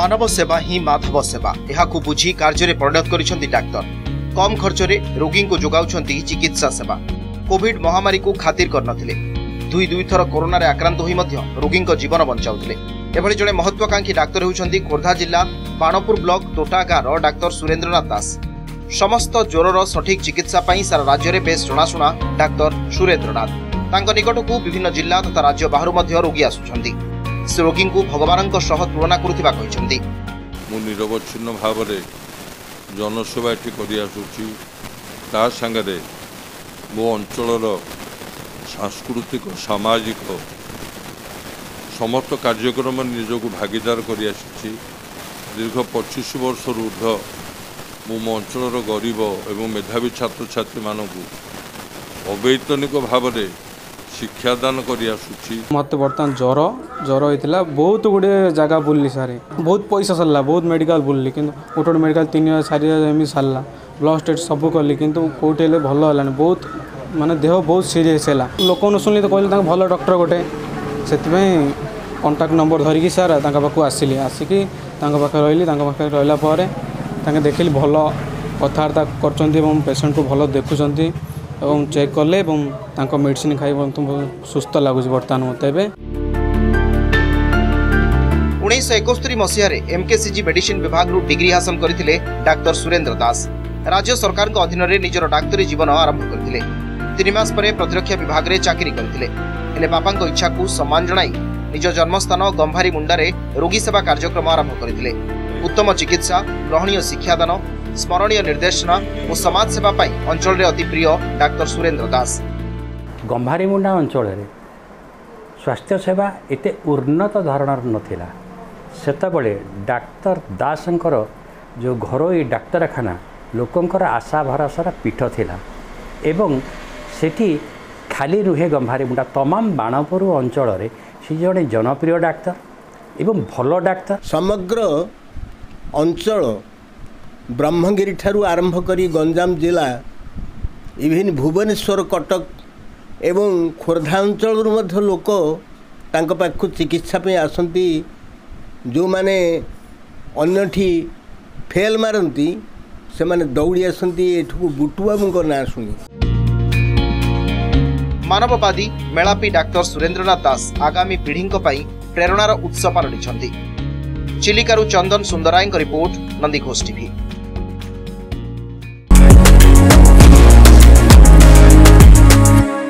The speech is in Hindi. मानव सेवा ही माधव सेवा को बुझी कार्य परिणत कर डाक्तर कम खर्च में रोगी को जोगाउं चिकित्सा सेवा। कोविड महामारी को खातिर करनथिले दुई दुई थर कोरोना रे आक्रांत होई मध्य रोगी जीवन बंचाउथिले। एभली जड़े महत्वाकांक्षी डाक्तर होउछंती खोर्धा जिला बाणपुर ब्लॉक टोटा गांव डाक्तर सुरेंद्रनाथ दास। समस्त ज्वर सठिक चिकित्सा पाई सारा राज्य में बेस जनाशुना डाक्तर सुरेंद्रनाथ तांको निकट को विभिन्न जिला तथा राज्य बाहर मध्य रोगी आसुछंती। से रोगी को भगवान तुलना करवच्छिन्न भाव में जनसेवा कर मो अंचल सांस्कृतिक सामाजिक समस्त कार्यक्रम निजक भागीदार कर दीर्घ 25 वर्ष ऊर्ध मो अंचल गरीब एवं मेधावी छात्र छात्री मानक अवैतनिक भाव में शिक्षादान मत बर्तमान ज्वर ज्वर होता बहुत गुड़े जगह बुलली सारे बहुत पैसा सरला बहुत मेडिकल बुलली कि गोटे गोटे मेडिकल 3,000 4,000 सारा ब्लड टेस्ट सब कली कि कौटे भल है बहुत माने देह बहुत सीरीयस है। लोक शुणी तो कहले भल डॉक्टर गोटे से कांटेक्ट नंबर धरिकी सार पाक आसिली आसिकी रही रहा देख भल कथबार्ता कर पेसेंट को भल देखुंट एवं चेक कले मेडिसिन खाई सुस्थ लगुच बर्तमान मत। 1971 मसीह एमकेसीजी मेडिसिन विभाग रू डिग्री हासिल करथिले डाक्टर सुरेंद्र दास। राज्य सरकार के अधीन रे निजर डाक्टरी जीवन आरंभ करथिले। 3 मास परे प्रतिरक्षा विभाग रे चाकरी करथिले। हेले बापा को इच्छा को सम्मान जणाई निज जन्मस्थान गम्भारीमुण्डा रे रोगी सेवा कार्यक्रम आरंभ करथिले। उत्तम चिकित्सा ग्रहणीय शिक्षादान स्मरणीय निर्देशना और समाज सेवा पाई अंचल रे अति प्रिय डाक्टर सुरेंद्र दास। गम्भारीमुण्डा अंचल रे स्वास्थ्य सेवा एते उन्नत धारणार नथिला। सेतबेले डाक्टर दासंकर जो घरोई डाक्तरखाना लोकंकर आशा भरोसार पीठ थिला एवं सेठी खाली रुहे गम्भारीमुण्डा तमाम बाणपुर अंचल रे से जड़े जनप्रिय डाक्तर एवं भल डाक्तर। समग्र अंचल ब्रह्मगिरी ठारू आरंभ करी गंजाम जिला इवन भुवनेश्वर कटक एवं खोर्धा अंचल मध्य लोक तांको पाखु चिकित्सा पे आसंती। जो माने अन्यठी फेल मारंती से माने दौड़ी आसंती एठू बुटुआबू को ना सुनी। मानववादी मेलापी डाक्टर सुरेंद्रनाथ दास आगामी पीढ़ी प्रेरणार उत्स पालटिंट। चिलिकारु चंदन सुंदराय रिपोर्ट नंदीघोष टीवी।